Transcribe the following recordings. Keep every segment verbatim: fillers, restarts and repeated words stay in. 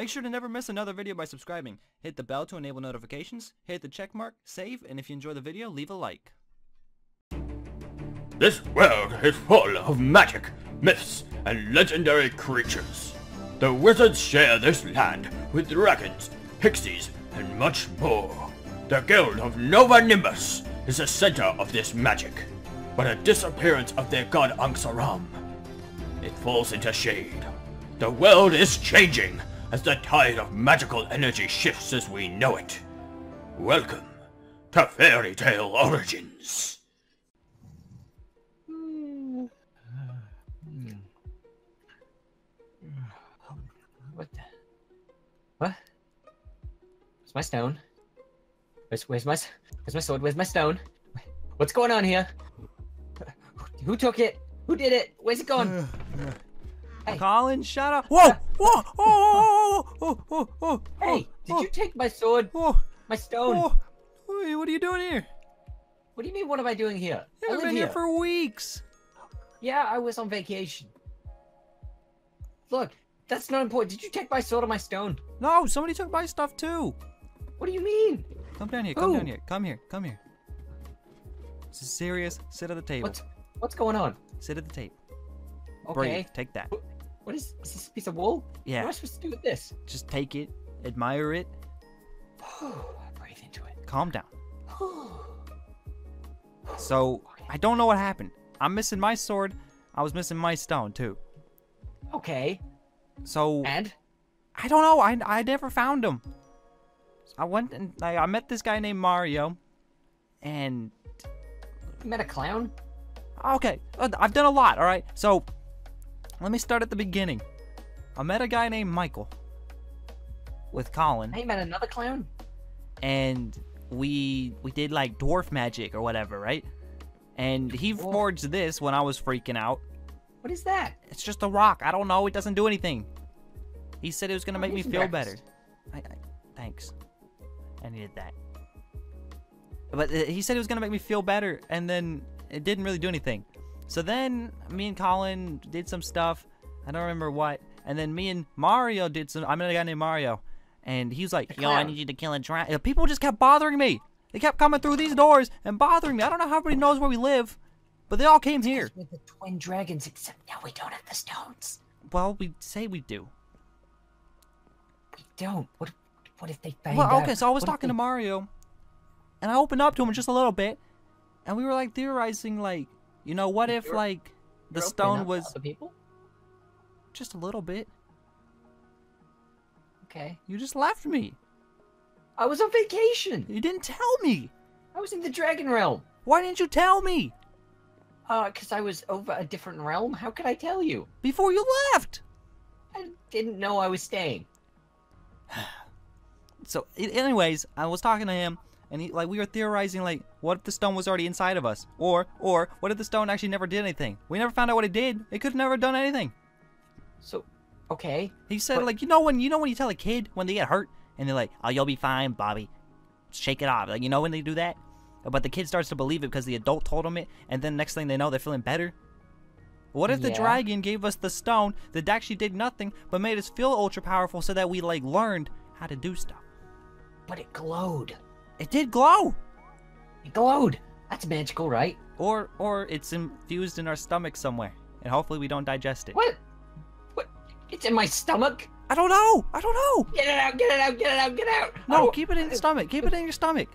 Make sure to never miss another video by subscribing. Hit the bell to enable notifications, hit the check mark, save, and if you enjoy the video, leave a like. This world is full of magic, myths, and legendary creatures. The wizards share this land with dragons, pixies, and much more. The guild of Nova Nimbus is the center of this magic, but a disappearance of their god Anxaram, it falls into shade. The world is changing as the tide of magical energy shifts as we know it. Welcome to Fairy Tale Origins. What? The, what? Where's my stone? Where's, where's my where's my sword? Where's my stone? What's going on here? Who took it? Who did it? Where's it gone? Hey. Colin, shut up! Whoa! Whoa! Oh! Oh! Oh! Oh! Hey! Did oh. you take my sword? Oh. My stone? Oh. What are you doing here? What do you mean? What am I doing here? You've been here. here for weeks. Yeah, I was on vacation. Look, that's not important. Did you take my sword or my stone? No, somebody took my stuff too. What do you mean? Come down here. Who? Come down here. Come here. Come here. This is serious. Sit at the table. What's, what's going on? Sit at the table. Okay. Breathe. Take that. What is, is this piece of wool? Yeah. What am I supposed to do with this? Just take it. Admire it. Oh, I breathe into it. Calm down. So, okay. I don't know what happened. I'm missing my sword. I was missing my stone, too. Okay. So... And? I don't know. I, I never found him. So I went and... I, I met this guy named Mario. And... You met a clown? Okay. I've done a lot, alright? So... Let me start at the beginning. I met a guy named Michael with Colin. I met another clown, and we we did like dwarf magic or whatever, right? And he Whoa. forged this when I was freaking out. What is that? It's just a rock. I don't know. It doesn't do anything. He said it was gonna oh, make me feel better. I, I, thanks. I needed that. But he said it was gonna make me feel better, and then it didn't really do anything. So then, me and Colin did some stuff. I don't remember what. And then me and Mario did some... I met a guy named Mario. And he was like, yo, I need you to kill a dragon. People just kept bothering me. They kept coming through these doors and bothering me. I don't know how everybody knows where we live. But they all came here. With the twin dragons, except now we don't have the stones. Well, we say we do. We don't. What, what if they find out? Well, okay, so I was talking to Mario. And I opened up to him just a little bit. And we were like theorizing, like... You know, what if, like, the stone was... people? Just a little bit. Okay. You just left me. I was on vacation. You didn't tell me. I was in the Dragon Realm. Why didn't you tell me? Uh, because I was over a different realm. How could I tell you? Before you left. I didn't know I was staying. So, anyways, I was talking to him. And he, like, we were theorizing, like, what if the stone was already inside of us? Or, or, what if the stone actually never did anything? We never found out what it did. It could have never done anything. So, okay. He said, but, like, you know when you know when you tell a kid when they get hurt? And they're like, oh, you'll be fine, Bobby. Shake it off. Like, you know when they do that? But the kid starts to believe it because the adult told him it. And then next thing they know, they're feeling better. What if yeah. the dragon gave us the stone that actually did nothing but made us feel ultra powerful so that we, like, learned how to do stuff? But it glowed. It did glow. It glowed. That's magical, right? Or or it's infused in our stomach somewhere, and hopefully we don't digest it. What? What? It's in my stomach? I don't know. I don't know. Get it out. Get it out. Get it out. Get out. No, keep it in your stomach. Keep it in your stomach.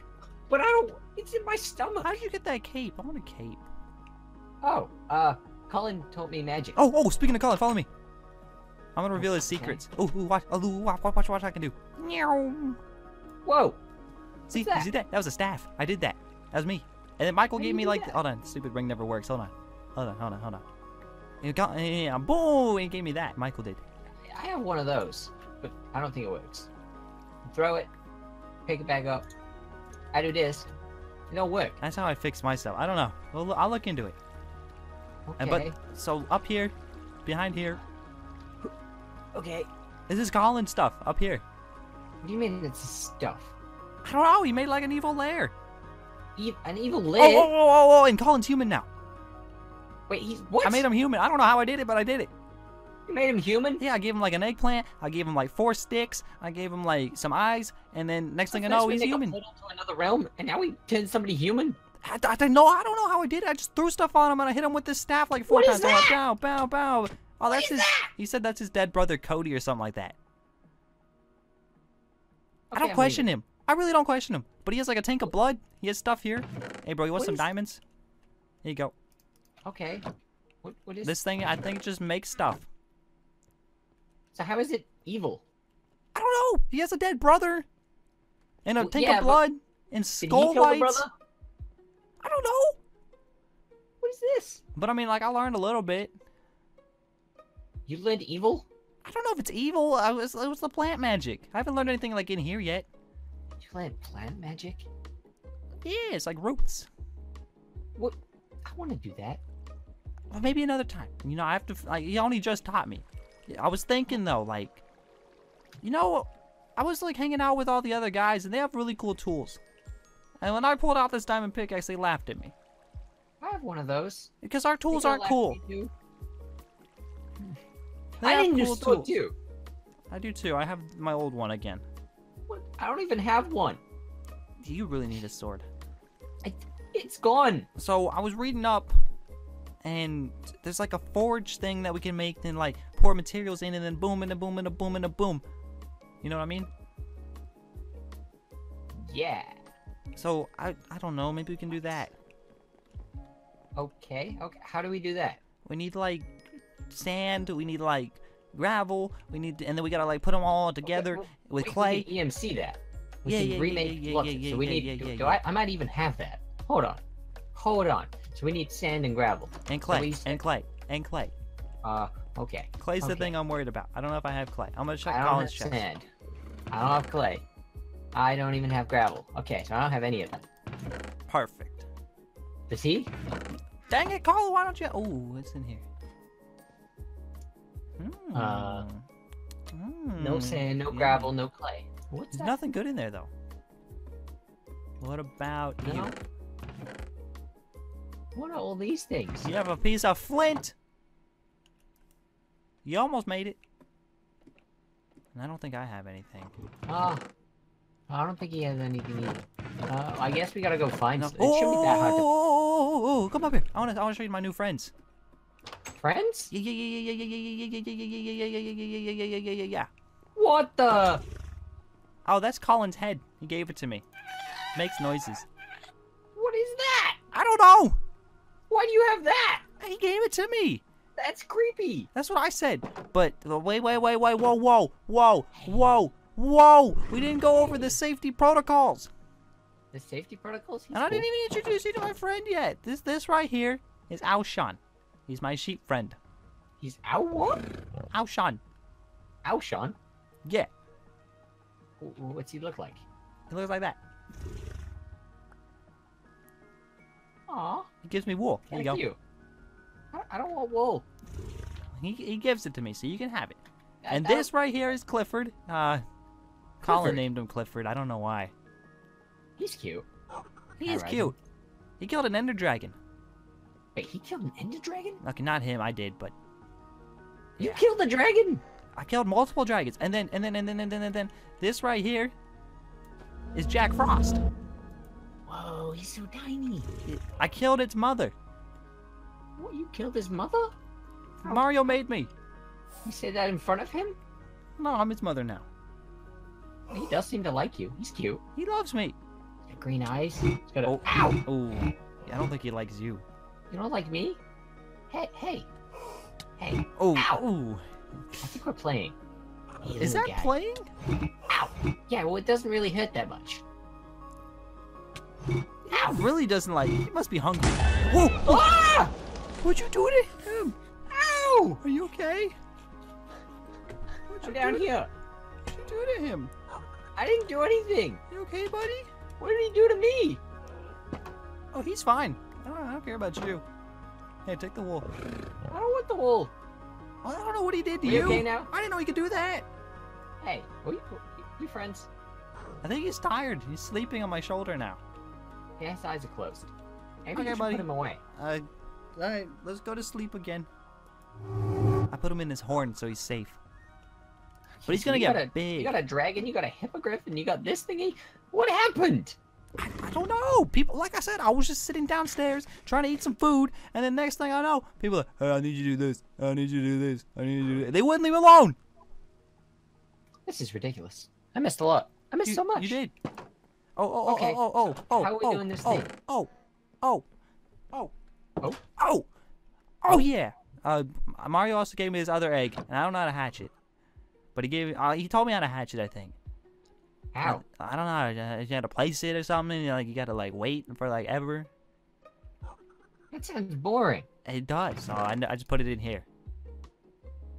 But I don't. It's in my stomach. How did you get that cape? I want a cape. Oh, uh, Colin told me magic. Oh, oh, speaking of Colin, follow me. I'm going to reveal his secrets. Oh, watch, oh, watch, watch, watch what I can do. Whoa. See, you see that? That was a staff. I did that. That was me. And then Michael gave me like, hold on, stupid ring never works. Hold on, hold on, hold on, hold on. And got, yeah, boom! He gave me that. Michael did. I have one of those, but I don't think it works. Throw it, pick it back up. I do this. It don't work. That's how I fix myself. I don't know. Well, I'll look into it. Okay. And, but so up here, behind here. Okay. This is Colin's stuff up here. What do you mean it's stuff? I don't know. He made like an evil lair. E an evil lair? Oh, oh, oh, oh, oh, and Colin's human now. Wait, he's what? I made him human. I don't know how I did it, but I did it. You made him human? Yeah, I gave him like an eggplant. I gave him like four sticks. I gave him like some eyes. And then next thing I know, he's human. To another realm, and now he turns somebody human. I, I, I know. I don't know how I did it. I just threw stuff on him and I hit him with this staff like four what times. Is that? Bow, bow, bow. Oh, that's his. That? He said that's his dead brother Cody or something like that. Okay, I don't I'm question leaving. him. I really don't question him. But he has like a tank of blood. He has stuff here. Hey, bro, you want what some diamonds? Here you go. Okay. What, what is this thing? I think just makes stuff. So how is it evil? I don't know. He has a dead brother, and a well, tank yeah, of blood, and skull did he kill the brother? I don't know. What is this? But I mean, like, I learned a little bit. You learned evil? I don't know if it's evil. I was, it was the plant magic. I haven't learned anything like in here yet. You learned plant magic? Yeah, it's like roots. What? I want to do that. Well, maybe another time. You know, I have to. Like, he only just taught me. I was thinking though, like, you know, I was like hanging out with all the other guys, and they have really cool tools. And when I pulled out this diamond pickaxe, they laughed at me. I have one of those. Because our tools aren't cool. I think you still do. I do too. I have my old one again. What? I don't even have one. You really need a sword. I, it's gone. So I was reading up, and there's like a forge thing that we can make, then like pour materials in, and then boom, and a boom, and a boom, and a boom. You know what I mean? Yeah. So I I don't know. Maybe we can do that. Okay. Okay. How do we do that? We need like sand. We need like gravel. We need, to, and then we gotta like put them all together okay, well, with we clay. Can E M C that. We yeah, can yeah, remake yeah, yeah, yeah, yeah, So we yeah, need. Yeah, do, yeah, do yeah. I, I might even have that. Hold on. Hold on. So we need sand and gravel. And clay. So and clay. And clay. Uh. Okay. Clay's okay. the thing I'm worried about. I don't know if I have clay. I'm gonna check Colin's chest. I don't have sand. I don't have clay. I don't even have gravel. Okay, so I don't have any of them. Perfect. Does he? Dang it, Colin! Why don't you? Oh, what's in here? Mm. Uh. Mm. No sand, no yeah. gravel, no clay. What's that? Nothing good in there though. What about no? you? What are all these things? You have a piece of flint. You almost made it. And I don't think I have anything. Ah. Uh, I don't think he has anything either. Uh, I guess we gotta go find no. something. It shouldn't be that hard to... Oh, oh, oh, oh, come up here. I wanna, I wanna show you my new friends. Friends? Yeah, yeah, yeah, yeah, yeah, yeah, yeah, yeah, yeah, yeah, yeah, yeah, yeah, yeah, yeah, yeah. What the? Oh, that's Colin's head. He gave it to me. Makes noises. What is that? I don't know. Why do you have that? He gave it to me. That's creepy. That's what I said. But wait, wait, wait, wait, whoa, whoa, whoa, whoa. Whoa! We didn't go over the safety protocols. The safety protocols? He's and I didn't even introduce you to my friend yet. This this right here is Aushan. He's my sheep friend. He's Au what? Aushan. Aushan? Yeah. What's he look like? He looks like that. Aw. He gives me wool. Here you go. You. I don't want wool. He he gives it to me, so you can have it. And this right here is Clifford. Uh. Colin named him Clifford. I don't know why. He's cute. He is cute. He killed an Ender Dragon. Wait, he killed an Ender Dragon? Okay, not him. I did, but you killed a dragon. I killed multiple dragons, and then and then and then and then and then this right here is Jack Frost. Whoa, he's so tiny. I killed its mother. What? You killed his mother? Mario made me. You say that in front of him? No, I'm his mother now. He does seem to like you. He's cute. He loves me. He's got green eyes. He's got a... Oh. Ow! Oh. Yeah, I don't think he likes you. You don't like me? Hey, hey. Hey. Oh. Ow. Ooh. I think we're playing. Hey, Is that guy. playing? Ow. Yeah, well, it doesn't really hurt that much. Ow. He really doesn't like you. He must be hungry. Whoa! Ah! What'd you do to him? Ow! Are you okay? What'd I'm you down do here. What'd you do to him? I didn't do anything. You okay, buddy? What did he do to me? Oh, he's fine. I don't, I don't care about you. Hey, take the wool. I don't want the wool. I don't know what he did to Are you. you. Okay now? I didn't know he could do that. Hey, are you, are you friends? I think he's tired. He's sleeping on my shoulder now. Yeah, his eyes are closed. Maybe okay, you should buddy. put him away. Uh, all right, let's go to sleep again. I put him in his horn so he's safe. But he's gonna you get a, big. You got a dragon, you got a hippogriff, and you got this thingy? What happened? I, I don't know. People, like I said, I was just sitting downstairs trying to eat some food, and then next thing I know, people are like, hey, I need you to do this, I need you to do this, I need you to do this. They wouldn't leave me alone. This is ridiculous. I missed a lot. I missed you, so much. You did. Oh, oh, okay. oh, oh, oh, oh, How are we oh, doing this oh, thing? Oh, oh, oh, oh, oh, oh, yeah. Uh, Mario also gave me this other egg, and I don't know how to hatch it. But he gave uh, he told me how to hatch it, I think. How? I, I don't know. How to, you had to place it or something. You know, like you got to like wait for like ever. That sounds boring. It does. So I, I just put it in here.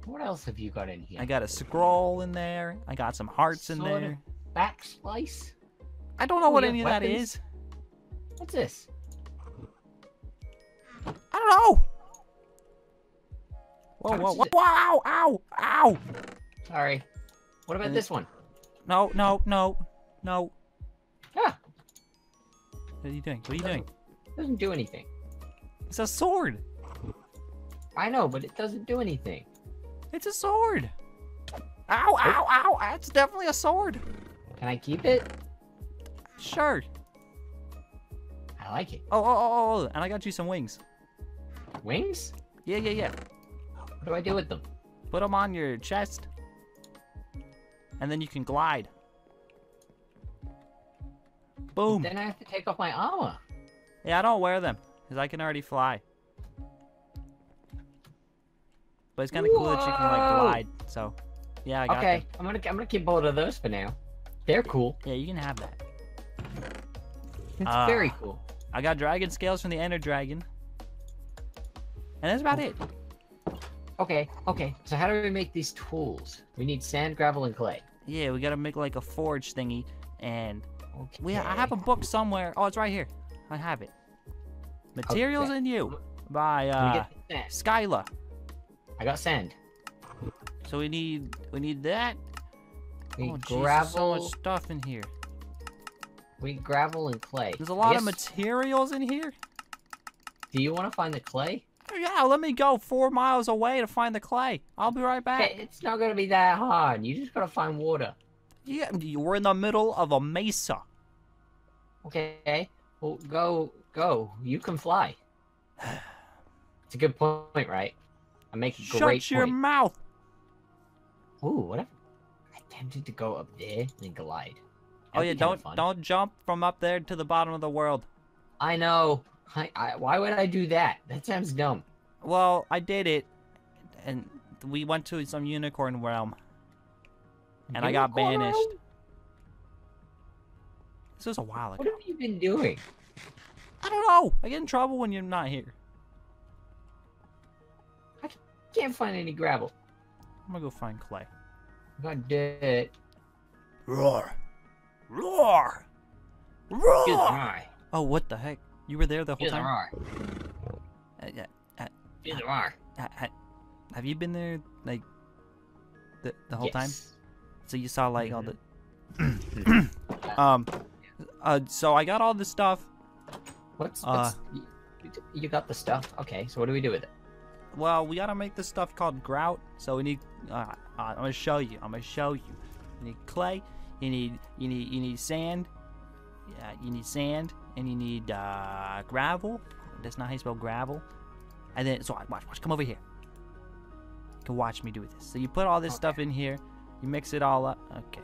What else have you got in here? I got a scroll in there. I got some hearts sort in there. Of back slice. I don't know oh, what any weapons? of that is. What's this? I don't know. Whoa! Whoa! Whoa! Wow! Ow! Ow! Sorry. What about this one? No, no, no, no. Ah. What are you doing? What are you doing? It doesn't do anything. It's a sword. I know, but it doesn't do anything. It's a sword. Ow, oh. ow, ow. That's definitely a sword. Can I keep it? Sure. I like it. Oh, oh, oh, oh. And I got you some wings. Wings? Yeah, yeah, yeah. What do I do with them? Put them on your chest. And then you can glide. Boom. But then I have to take off my armor. Yeah, I don't wear them because I can already fly. But it's kind of cool that you can like glide. So, yeah, I got okay. them. I'm gonna I'm gonna keep both of those for now. They're cool. Yeah, you can have that. It's uh, very cool. I got dragon scales from the Ender Dragon, and that's about it. Okay, okay. So how do we make these tools? We need sand, gravel, and clay. Yeah, we gotta make like a forge thingy, and okay. we I have a book somewhere. Oh, it's right here. I have it. Materials okay. and You by uh, Skyla. I got sand. So we need we need that. We need oh, gravel. Jesus, so much stuff in here. We need gravel and clay. There's a lot yes. of materials in here. Do you want to find the clay? Yeah, let me go four miles away to find the clay. I'll be right back. It's not gonna be that hard. You just gotta find water. Yeah, we're in the middle of a mesa. Okay, well, go, go. You can fly. It's a good point, right? I make a Shut great Shut your point. mouth. Ooh, what if I attempted to go up there and glide? That'd oh yeah, don't don't jump from up there to the bottom of the world. I know. I, I, why would I do that? That sounds dumb. Well, I did it, and we went to some unicorn realm, and unicorn I got banished. Realm? This was a while ago. What have you been doing? I don't know. I get in trouble when you're not here. I can't find any gravel. I'm gonna go find clay. I did it. Roar! Roar! Roar! Good eye. Oh, what the heck? You were there the whole time? Either are. Uh, Either uh, are. Uh, have you been there, like, the, the whole yes. time? So you saw, like, all the... um, uh, so I got all this stuff. What's... what's uh, you got the stuff? Okay, so what do we do with it? Well, we gotta make this stuff called grout. So we need... Uh, uh, I'm gonna show you. I'm gonna show you. You need clay. You need... You need, you need sand. Yeah, you need sand. And you need uh, gravel. That's not how you spell gravel. And then, so watch, watch, come over here. You can watch me do this. So you put all this okay. stuff in here. You mix it all up. Okay.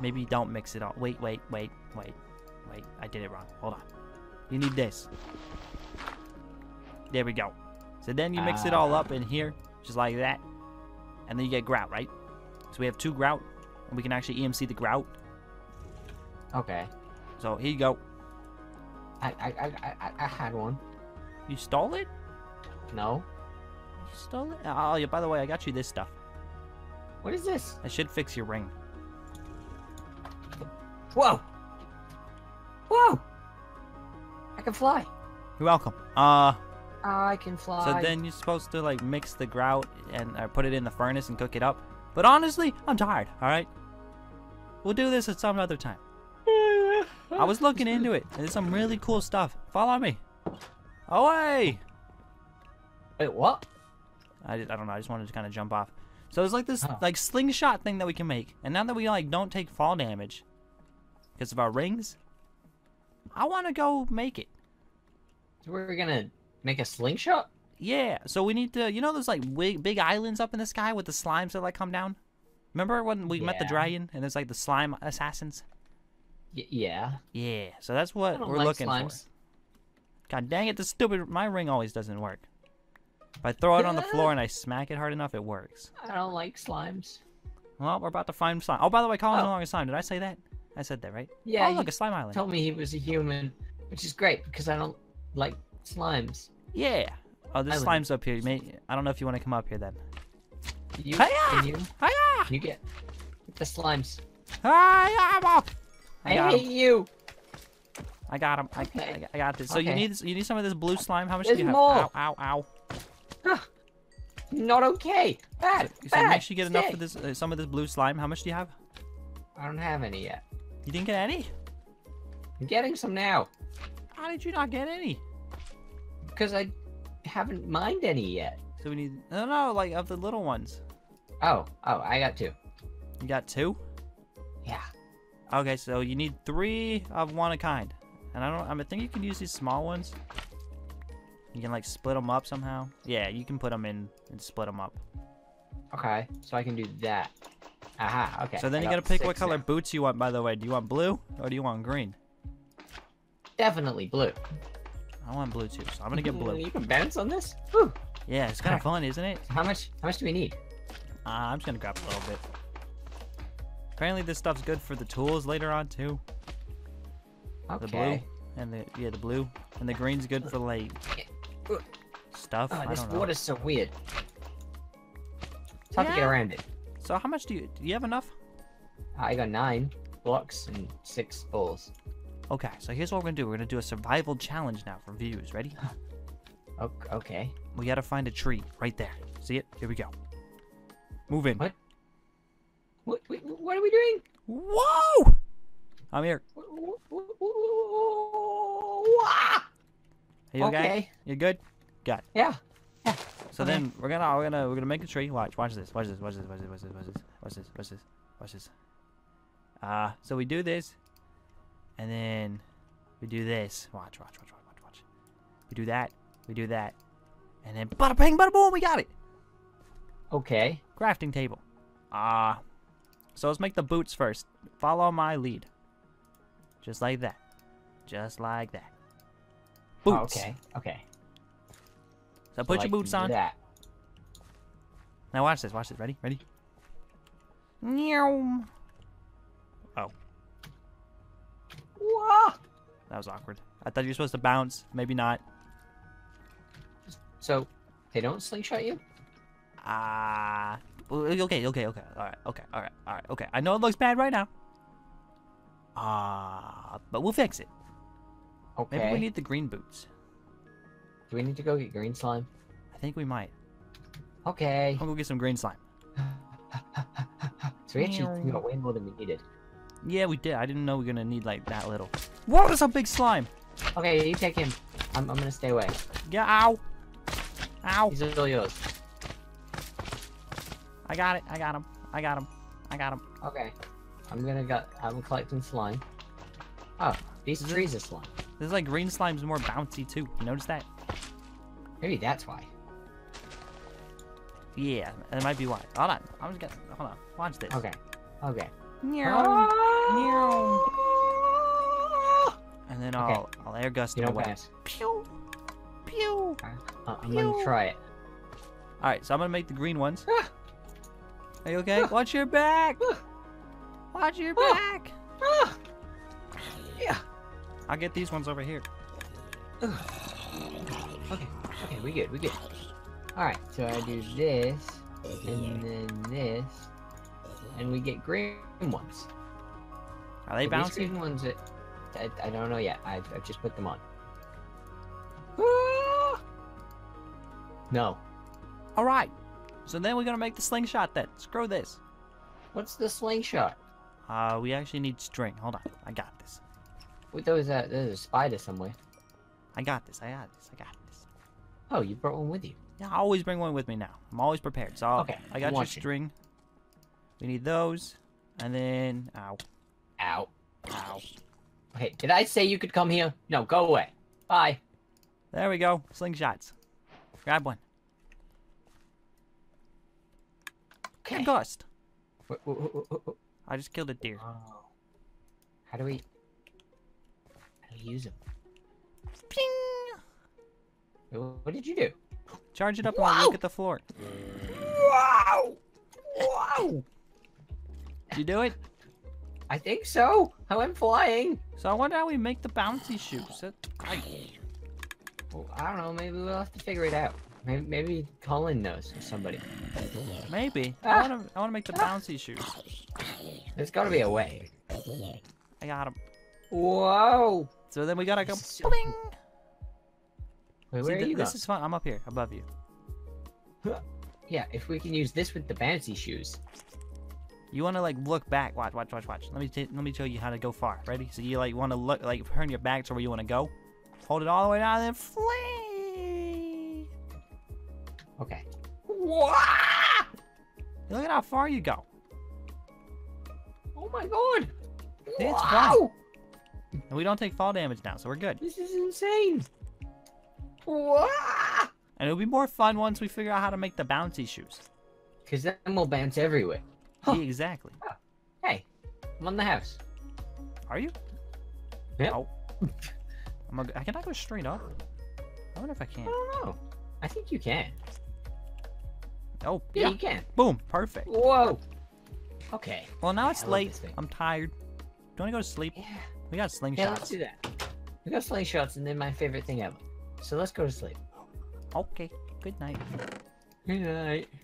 Maybe you don't mix it all. Wait, wait, wait, wait, wait. I did it wrong. Hold on. You need this. There we go. So then you mix uh, it all up in here, just like that. And then you get grout, right? So we have two grout, and we can actually E M C the grout. Okay. So here you go. I I I I, I had one. You stole it? No. You stole it? Oh yeah. By the way, I got you this stuff. What is this? I should fix your ring. Whoa! Whoa! I can fly. You're welcome. Uh. I can fly. So then you're supposed to like mix the grout and or put it in the furnace and cook it up. But honestly, I'm tired. All right. We'll do this at some other time. I was looking into it. There's some really cool stuff. Follow me. Away! Wait, what? I, I don't know. I just wanted to kind of jump off. So it's like this huh. like slingshot thing that we can make. And now that we like don't take fall damage because of our rings, I want to go make it. So we're gonna make a slingshot? Yeah. So we need to, you know, those like big, big islands up in the sky with the slimes that like come down. Remember when we yeah. met the dragon and there's like the slime assassins? Y yeah. Yeah. So that's what we're like looking slimes. for. God dang it! This stupid my ring always doesn't work. If I throw it on the floor and I smack it hard enough, it works. I don't like slimes. Well, we're about to find slime. Oh, by the way, Colin's oh. no longer a slime. Did I say that? I said that, right? Yeah. Oh, look, a slime island. Told me he was a human, which is great because I don't like slimes. Yeah. Oh, this slime's up here. May I don't know if you want to come up here then. You, can you? Hi-ya! You get the slimes. Hi-ya! I, I hate him. you. I got him. I, okay. I got this. So okay. you need you need some of this blue slime. How much There's do you have? More. Ow! Ow! Ow! Huh. Not okay. Bad. So, bad. so make sure you get Sick. enough of this. Uh, some of this blue slime. How much do you have? I don't have any yet. You didn't get any? I'm getting some now. How did you not get any? Because I haven't mined any yet. So we need no no like of the little ones. Oh oh I got two. You got two? Yeah. Okay, so you need three of one a kind, and I don't. I, mean, I think you can use these small ones. You can like split them up somehow. Yeah, you can put them in and split them up. Okay, so I can do that. Aha. Okay. So then I you gotta pick what color now. boots you want. By the way, do you want blue or do you want green? Definitely blue. I want blue too, so I'm gonna get blue. You can bounce on this. Woo. Yeah, it's kind of fun, isn't it? How much? How much do we need? Uh, I'm just gonna grab a little bit. Apparently, this stuff's good for the tools later on too. Okay. The blue and the yeah, the blue and the green's good for like stuff. Oh, I this don't know. water's so weird. It's hard yeah. to get around it. So how much do you do? You have enough? I got nine blocks and six balls. Okay, so here's what we're gonna do. We're gonna do a survival challenge now for views. Ready? Okay. We gotta find a tree right there. See it? Here we go. Move in. What? What, what are we doing? Whoa! I'm here. Are you okay? okay? You good? Got it. Yeah. yeah. So okay. then we're gonna we're gonna we're gonna make a tree. Watch, watch this. Watch this. Watch this. Watch this. Watch this. Watch this. Watch this. Watch this. Watch this. Uh, so we do this, and then we do this. Watch, watch, watch, watch, watch, watch. We do that. We do that, and then bada bang, bada boom. We got it. Okay. Crafting table. Ah. Uh, So let's make the boots first. Follow my lead. Just like that. Just like that. Boots. Oh, okay, okay. So, so put like your boots on. That. Now watch this, watch this. Ready? Ready? Meow. Oh. Whoa. That was awkward. I thought you were supposed to bounce. Maybe not. So, they don't slingshot you? Ah... Uh... Okay, okay, okay, all right, okay, all right, all right, okay. I know it looks bad right now. Ah, uh, but we'll fix it. Okay. Maybe we need the green boots. Do we need to go get green slime? I think we might. Okay. I'll go get some green slime. So we actually got way more than we needed. Yeah, we did. I didn't know we were gonna need like that little. Whoa, that's a big slime. Okay, you take him. I'm, I'm gonna stay away. Yeah, ow. Ow. These are all yours. I got it. I got him. I got him. I got him. Okay. I'm gonna go. I'm collecting slime. Oh, these this trees is, are slime. This is like green slime's more bouncy too. You notice that? Maybe that's why. Yeah, it might be why. Hold on. I'm just gonna hold on. Watch this. Okay. Okay. Oh. And then I'll okay. I'll air gust it away. Pew. Pew. Uh, I'm Pew. gonna try it. All right. So I'm gonna make the green ones. Are you okay? Watch your back! Watch your back! Yeah. I'll get these ones over here. Okay, okay, we good, we good. Alright, so I do this, and then this, and we get green ones. Are they bouncy? These green ones, that, I, I don't know yet. I've, I've just put them on. No. Alright. So then we're gonna make the slingshot then. Screw this. What's the slingshot? Uh, we actually need string. Hold on, I got this. Wait, there was a, there was a spider somewhere. I got this. I got this. I got this. Oh, you brought one with you. I always bring one with me now. I'm always prepared. So I'll, okay, I got your string. We need those. And then... Ow. Ow. Ow. Okay, did I say you could come here? No, go away. Bye. There we go. Slingshots. Grab one. Okay. Good ghost. Whoa, whoa, whoa, whoa, whoa. I just killed a deer. Oh. How do we... How do we use them? Ping! What did you do? Charge it up wow. and look at the floor. Wow! Wow! Did you do it? I think so. How I'm flying. So I wonder how we make the bouncy shoes. That's great. Well, I don't know. Maybe we'll have to figure it out. Maybe, maybe Colin knows or somebody. Maybe. Ah. I want to I wanna make the ah. bouncy shoes. There's got to be a way. I got him. Whoa! So then we gotta go. So... Bling! Wait, where See, are you? This going? Is fun. I'm up here, above you. Huh. Yeah, if we can use this with the bouncy shoes. You want to like look back. Watch, watch, watch, watch. Let me t let me show you how to go far. Ready? So you like want to look, like turn your back to where you want to go. Hold it all the way down and then flee. Okay. Whoa! Look at how far you go. Oh my god! See, it's fun. And we don't take fall damage now, so we're good. This is insane. Whoa! And it'll be more fun once we figure out how to make the bouncy shoes. Because then we'll bounce everywhere. Huh. Yeah, exactly. Oh. Hey, I'm on the house. Are you? Yeah. Oh. I'm a, I cannot go straight up. I wonder if I can. I don't know. I think you can. Oh, yeah, yeah. you can. Boom, perfect. Whoa. Okay. Well, now yeah, it's late. I'm tired. Do you want to go to sleep? Yeah. We got slingshots. Yeah, let's do that. We got slingshots, and they're my favorite thing ever. So let's go to sleep. Okay. Good night. Good night.